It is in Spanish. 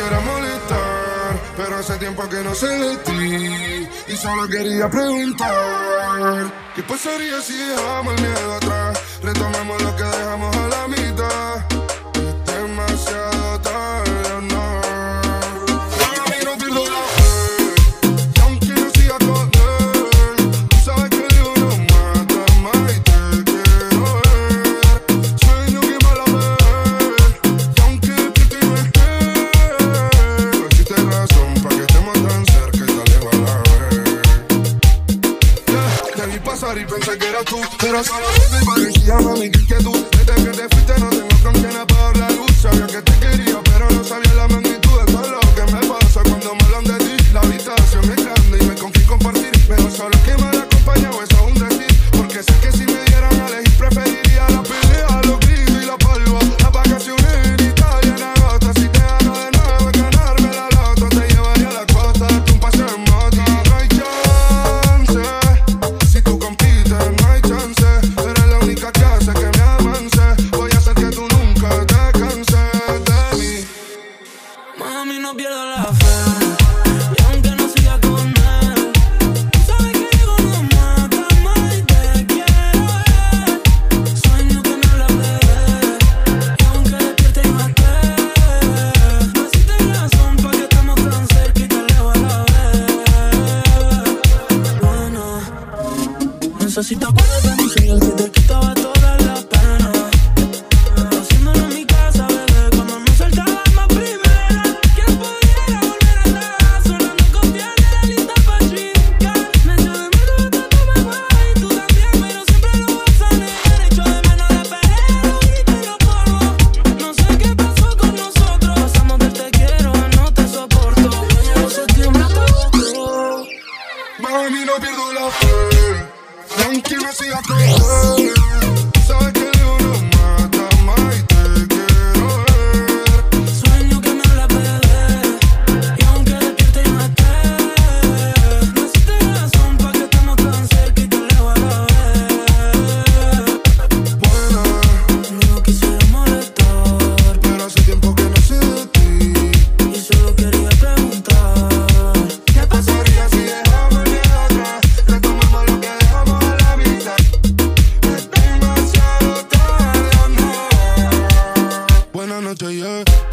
quisiera molestar, pero hace tiempo que no sé de ti y solo quería preguntar, ¿qué pasaría si dejamos el miedo atrás? Retomamos lo que dejamos a la mitad. Es demasiado tarde, no. Y pensé que eras tú, pero solo te parecía a mí que tú. Desde que te fuiste no tengo con quién apagar la luz. Sabía que te quería, pero no sabía la magnitud de todo lo que me pasa cuando me hablan de ti. La habitación es grande y me confío en compartir, pero solo que me han acompañado es aún decir, porque sé que si me dieran a elegir preferiría la pelea, los gritos y la polvo, las vacaciones en Italia en agosto. Si te gano de nuevo ganarme la loto, te llevaría a la costa, darte un paseo en moto. No hay chance. Si te acuerdas de mí, soy el que te quitaba toda la pena. Haciéndolo en mi casa, bebé, cuando me soltaba más primera. Que pudiera volver atrás, solo no confiar en la lista pa' chingar. Me echo de menos hasta tu mamá y tú también, pero siempre lo vas a negar. Echo de menos la pelea, y te lo polvo. No sé qué pasó con nosotros. Pasamos del te quiero a no te soporto. No sé si me acuerdo. Mami, no pierdo la fe. Aunque me siga con él, sabes que el uno mata más y te quiero ver. Sueño que me habla perder, y aunque despierte y maté, no existe razón pa' que estemos tan cerca y te leo a la vez. Buena, no quisiera molestar, pero hace tiempo que no sé de ti y solo quería preguntar, ¿qué pasaría si dejamos el miedo atrás? Retomamos lo que yeah.